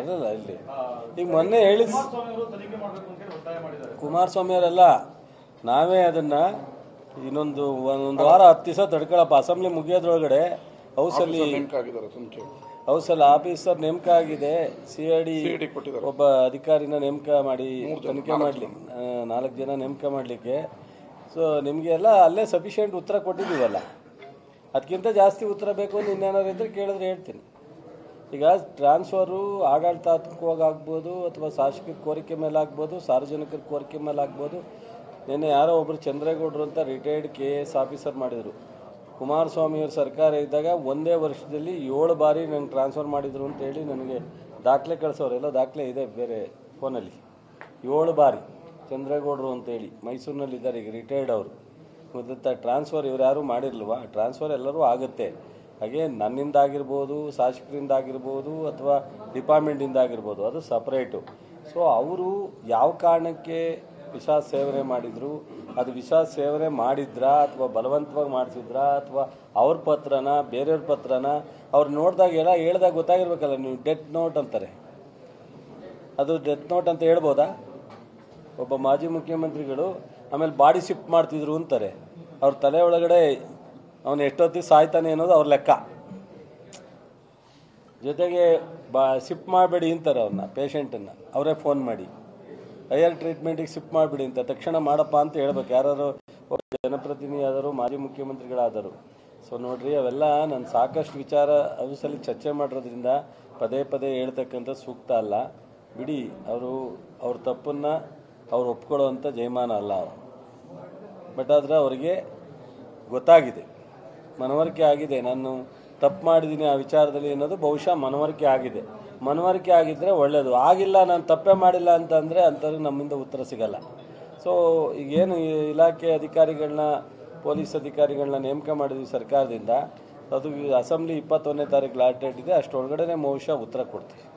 ಅದಲ್ಲ ಇಲ್ಲಿ ಈಗ ಮೊನ್ನೆ ಹೇಳಿದ ಕುಮಾರಸ್ವಾಮಿಯವರೆಲ್ಲ ನಾವೇ ಅದನ್ನ ಇನ್ನೊಂದು ವಾರ 10 ದಿವಸ ತಡ್ಕೊಳಪ್ಪ, ಅಸೆಂಬ್ಲಿ ಮುಗಿಯೋದ್ರೊಳಗಡೆ ಹೌಸಲ್ಲಿ ಆಫೀಸರ್ ನೇಮಕ ಆಗಿದೆ, ಸಿಐಡಿ ಒಬ್ಬ ಅಧಿಕಾರಿನ ನೇಮಕ ಮಾಡಿ ತನಿಖೆ ಮಾಡಲಿ, 4 ಜನ ನೇಮಕ ಮಾಡಲಿಕ್ಕೆ. ಸೊ ನಿಮಗೆಲ್ಲ ಅಲ್ಲೇ ಸಫಿಷಿಯೆಂಟ್ ಉತ್ತರ ಕೊಟ್ಟಿದ್ದೀವಲ್ಲ, ಅದಕ್ಕಿಂತ ಜಾಸ್ತಿ ಉತ್ತರ ಬೇಕು ಅಂತ ಇನ್ನೇನಾರು ಇದ್ದರೆ ಕೇಳಿದ್ರೆ ಹೇಳ್ತೀನಿ. ಈಗ ಟ್ರಾನ್ಸ್ಫರು ಆಡಳಿತಾತ್ಮಕವಾಗಿ ಆಗ್ಬೋದು, ಅಥವಾ ಶಾಸಕರ ಕೋರಿಕೆ ಮೇಲೆ ಆಗ್ಬೋದು, ಸಾರ್ವಜನಿಕರ ಕೋರಿಕೆ ಮೇಲೆ ಆಗ್ಬೋದು. ನಿನ್ನೆ ಯಾರೋ ಒಬ್ಬರು ಚಂದ್ರೇಗೌಡರು ಅಂತ ರಿಟೈರ್ಡ್ KS ಆಫೀಸರ್ ಮಾಡಿದರು, ಕುಮಾರಸ್ವಾಮಿಯವ್ರ ಸರ್ಕಾರ ಇದ್ದಾಗ ಒಂದೇ ವರ್ಷದಲ್ಲಿ 7 ಬಾರಿ ನನಗೆ ಟ್ರಾನ್ಸ್ಫರ್ ಮಾಡಿದರು ಅಂತೇಳಿ ನನಗೆ ದಾಖಲೆ ಕಳಿಸೋರೆಲ್ಲ ದಾಖಲೆ ಇದೆ ಬೇರೆ ಫೋನಲ್ಲಿ. 7 ಬಾರಿ ಚಂದ್ರೇಗೌಡರು ಅಂತೇಳಿ ಮೈಸೂರಿನಲ್ಲಿದ್ದಾರೆ, ಈಗ ರಿಟೈರ್ಡ್ ಅವರು. ಗೊತ್ತಾ ಟ್ರಾನ್ಸ್ಫರ್ ಇವ್ರು ಯಾರೂ ಮಾಡಿರಲ್ವಾ? ಟ್ರಾನ್ಸ್ಫರ್ ಎಲ್ಲರೂ ಆಗುತ್ತೆ. ಹಾಗೆ ನನ್ನಿಂದ ಆಗಿರ್ಬೋದು, ಶಾಸಕರಿಂದ ಆಗಿರ್ಬೋದು, ಅಥವಾ ಡಿಪಾರ್ಟ್ಮೆಂಟಿಂದ ಆಗಿರ್ಬೋದು, ಅದು ಸಪ್ರೇಟು. ಸೊ ಅವರು ಯಾವ ಕಾರಣಕ್ಕೆ ವಿಷ ಸೇವನೆ ಮಾಡಿದರು, ಅದು ವಿಷ ಸೇವನೆ ಮಾಡಿದ್ರಾ ಅಥವಾ ಬಲವಂತವಾಗಿ ಮಾಡಿಸಿದ್ರಾ, ಅಥವಾ ಅವ್ರ ಪತ್ರನ ಬೇರೆಯವ್ರ ಪತ್ರನ ಅವ್ರು ನೋಡಿದಾಗ ಎಲ್ಲ ಹೇಳಿದಾಗ ಗೊತ್ತಾಗಿರ್ಬೇಕಲ್ಲ. ನೀವು ಡೆತ್ ನೋಟ್ ಅಂತಾರೆ, ಅದು ಡೆತ್ ನೋಟ್ ಅಂತ ಹೇಳ್ಬೋದಾ? ಒಬ್ಬ ಮಾಜಿ ಮುಖ್ಯಮಂತ್ರಿಗಳು ಆಮೇಲೆ ಬಾಡಿ ಶಿಫ್ಟ್ ಮಾಡ್ತಿದ್ರು ಅಂತಾರೆ, ಅವ್ರ ತಲೆ ಒಳಗಡೆ ಅವನು ಎಷ್ಟೊತ್ತಿಗೆ ಸಾಯ್ತಾನೆ ಅನ್ನೋದು ಅವ್ರ ಲೆಕ್ಕ. ಜೊತೆಗೆ ಶಿಫ್ಟ್ ಮಾಡಬೇಡಿ ಅಂತಾರೆ ಅವ್ರನ್ನ, ಪೇಷೆಂಟನ್ನು ಅವರೇ ಫೋನ್ ಮಾಡಿ ಹೈಯರ್ ಟ್ರೀಟ್ಮೆಂಟಿಗೆ ಶಿಫ್ಟ್ ಮಾಡಿಬಿಡಿ ಅಂತ, ತಕ್ಷಣ ಮಾಡಪ್ಪ ಅಂತ ಹೇಳ್ಬೇಕು ಯಾರಾದರೂ ಜನಪ್ರತಿನಿಧಿಯಾದರೂ ಮಾಜಿ ಮುಖ್ಯಮಂತ್ರಿಗಳಾದರು. ಸೊ ನೋಡಿರಿ, ಅವೆಲ್ಲ ನಾನು ಸಾಕಷ್ಟು ವಿಚಾರ ಅವಸಲ್ಲಿ ಚರ್ಚೆ ಮಾಡಿರೋದ್ರಿಂದ ಪದೇ ಪದೇ ಹೇಳ್ತಕ್ಕಂಥ ಸೂಕ್ತ ಅಲ್ಲ ಬಿಡಿ. ಅವ್ರ ತಪ್ಪನ್ನು ಅವ್ರು ಒಪ್ಕೊಳ್ಳೋ ಅಂಥ ಜಯಮಾನ ಅಲ್ಲ ಅವರು, ಬಟ್ ಆದರೆ ಅವರಿಗೆ ಗೊತ್ತಾಗಿದೆ, ಮನವರಿಕೆ ಆಗಿದೆ, ನಾನು ತಪ್ಪು ಮಾಡಿದ್ದೀನಿ ಆ ವಿಚಾರದಲ್ಲಿ ಅನ್ನೋದು ಬಹುಶಃ ಮನವರಿಕೆ ಆಗಿದೆ. ಮನವರಿಕೆ ಆಗಿದ್ದರೆ ಒಳ್ಳೆಯದು, ಆಗಿಲ್ಲ ನಾನು ತಪ್ಪೇ ಮಾಡಿಲ್ಲ ಅಂತಂದರೆ ಅಂಥವ್ರಿಗೆ ನಮ್ಮಿಂದ ಉತ್ತರ ಸಿಗಲ್ಲ. ಸೊ ಈಗೇನು ಇಲಾಖೆ ಅಧಿಕಾರಿಗಳನ್ನ ಪೊಲೀಸ್ ಅಧಿಕಾರಿಗಳನ್ನ ನೇಮಕ ಮಾಡಿದ್ವಿ ಸರ್ಕಾರದಿಂದ, ಅದು ಅಸೆಂಬ್ಲಿ 21ನೇ ತಾರೀಕು ಲಾಸ್ಟ್ ಡೇಟ್ ಇದೆ, ಅಷ್ಟರೊಳಗಡೆ ಬಹುಶಃ ಉತ್ತರ ಕೊಡ್ತೀವಿ.